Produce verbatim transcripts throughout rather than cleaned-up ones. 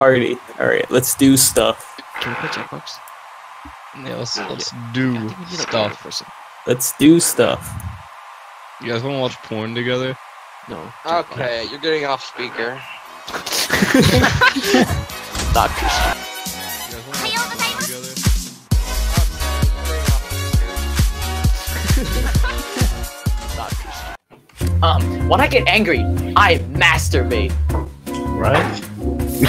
Party. All right, let's do stuff. Can we play Jackbox? Yeah, let's let's do stuff. Let's do stuff. You guys want to watch porn together? No. Okay, you're getting off speaker. Not Christian. Um, when I get angry, I masturbate. Right?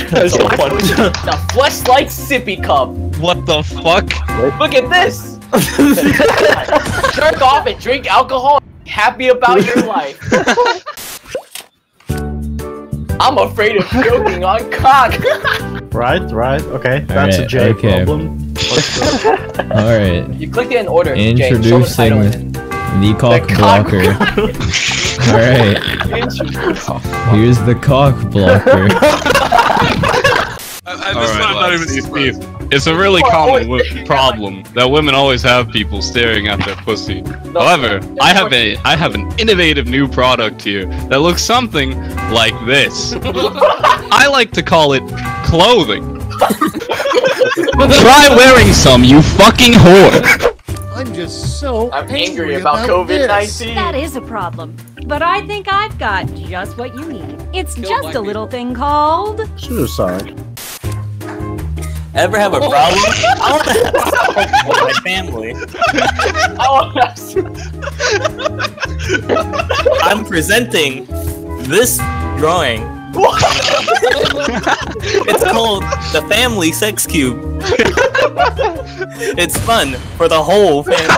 That's so funny. The Fleshlight sippy cup. What the fuck? Look at this! Jerk off and drink alcohol and be happy about your life. I'm afraid of joking on cock. Right, right, okay. All That's right, a Jay okay. problem. Alright. You clicked it in order. Introducing Jay, the cock the blocker. Alright. Here's the cock blocker. I, I, this right, not even Steve. It's a really common problem that women always have people staring at their pussy. However, I have a I have an innovative new product here that looks something like this. I like to call it clothing. Try wearing some, you fucking whore. I'm just so I'm angry, angry about, about COVID nineteen. That is a problem, but I think I've got just what you need. It's Kill just a little people. thing called suicide. Ever have a problem? I want to have with my family. I want to. I'm presenting this drawing. It's called the Family Sex Cube. It's fun for the whole family.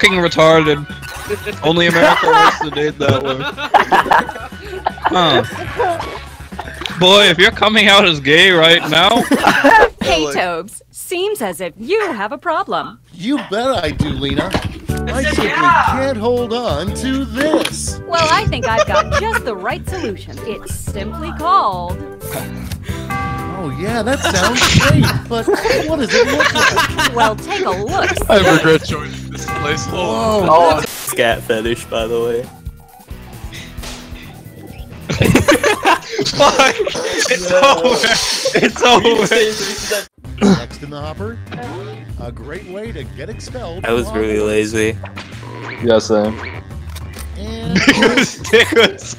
Fucking retarded. Only America wants to date that one. Huh. Boy, if you're coming out as gay right now. Hey Tobes, seems as if you have a problem. You bet I do, Lena. I simply can't hold on to this. Well, I think I've got just the right solution. It's simply called... Oh yeah, that sounds great, but what does it look like? Well, take a look. I regret joining this place. Whoa. Oh, scat fetish, by the way. Fuck! It's yeah. over! It's over! Next in the hopper, a great way to get expelled. I was really lazy. Yeah, same. And... stickers!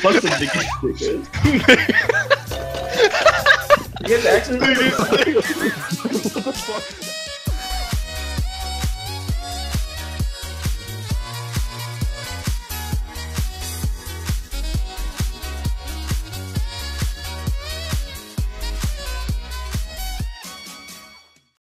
Fuck the dick stickers. You guys actually... What the fuck?